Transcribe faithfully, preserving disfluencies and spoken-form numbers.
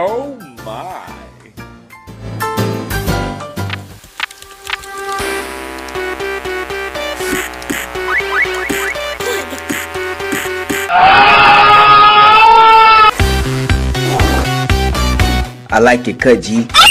Oh my. I like it, Kaji.